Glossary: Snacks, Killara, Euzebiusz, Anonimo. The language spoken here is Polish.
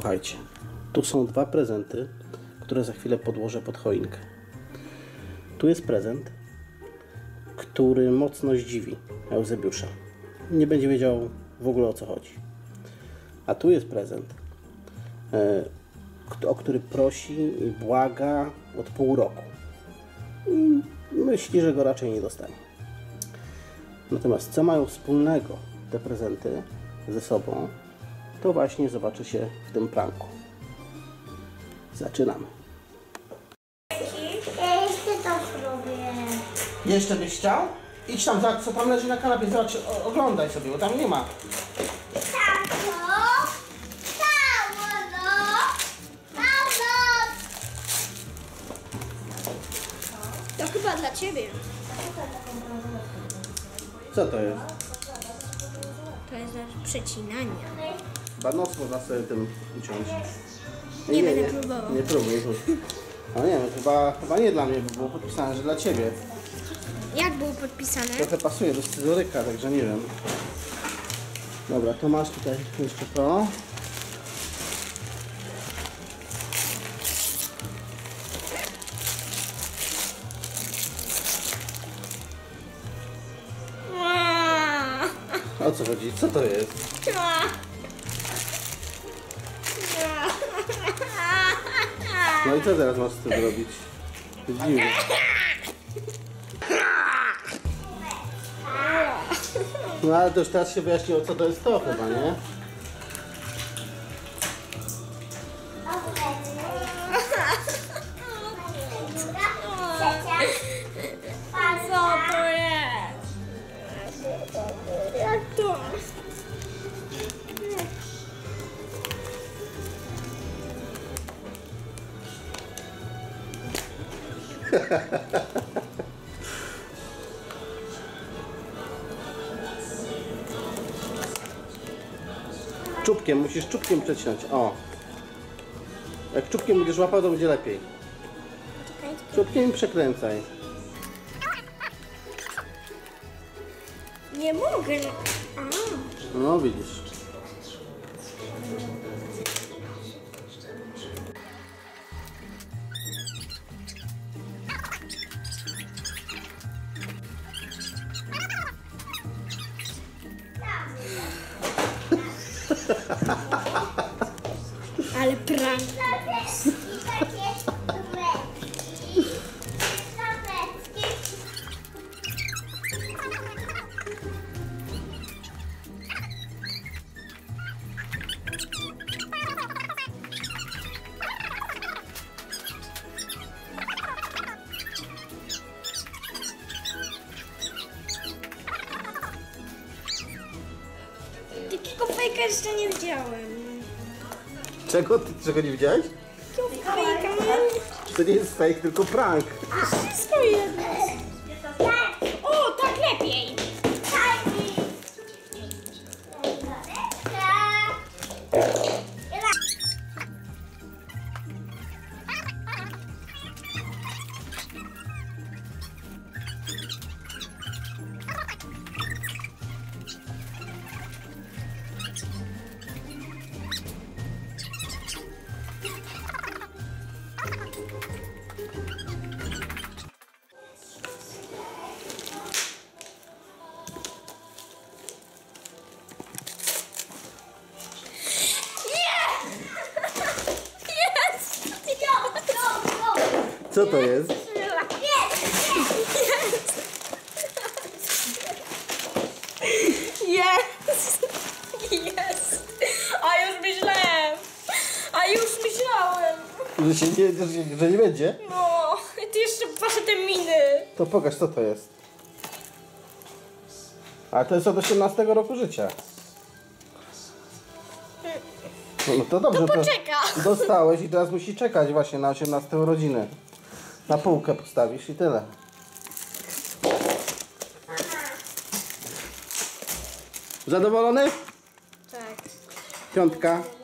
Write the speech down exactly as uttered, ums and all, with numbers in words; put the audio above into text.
Słuchajcie, tu są dwa prezenty, które za chwilę podłożę pod choinkę. Tu jest prezent, który mocno zdziwi Euzebiusza. Nie będzie wiedział w ogóle, o co chodzi. A tu jest prezent, o który prosi i błaga od pół roku. I myśli, że go raczej nie dostanie. Natomiast co mają wspólnego te prezenty ze sobą, to właśnie zobaczy się w tym pranku. Zaczynamy. Ja jeszcze to zrobię. Jeszcze byś chciał? Idź tam, co tam leży na kanapie, zobacz, oglądaj sobie, bo tam nie ma. To chyba dla ciebie. Co to jest? To jest do przecinania. Banos można sobie tym uciąć. Nie, nie będę nie, próbował. Nie próbuj. No nie wiem, chyba, chyba nie dla mnie, bo było podpisane, że dla ciebie. Jak było podpisane? Trochę pasuje do scyzoryka, także nie wiem. Dobra, to masz tutaj jeszcze to. O co chodzi? Co to jest? No i co teraz masz z tym robić? To jest dziwne. No ale to już teraz się wyjaśniło, co to jest to chyba, nie? Czubkiem, musisz czubkiem przecinać, o. Jak czubkiem będziesz łapał, to będzie lepiej. Czubkiem przekręcaj. Nie mogę. A. No widzisz. Ale prank. Takiego fejka jeszcze nie widziałem. Czego? Ty czego nie widziałeś? To nie jest fake, tylko prank. Wszystko jedno. O, tak lepiej. Co to jest? Jest! Jest! Jest! A już myślałem! A już myślałem! Że się nie, że, że nie będzie? No! Ty jeszcze patrz te miny! To pokaż, co to jest. A to jest od osiemnastego roku życia. No to dobrze, to poczeka. To dostałeś i teraz musi czekać właśnie na osiemnastą urodziny. Na półkę postawisz i tyle. Zadowolony? Tak. Piątka.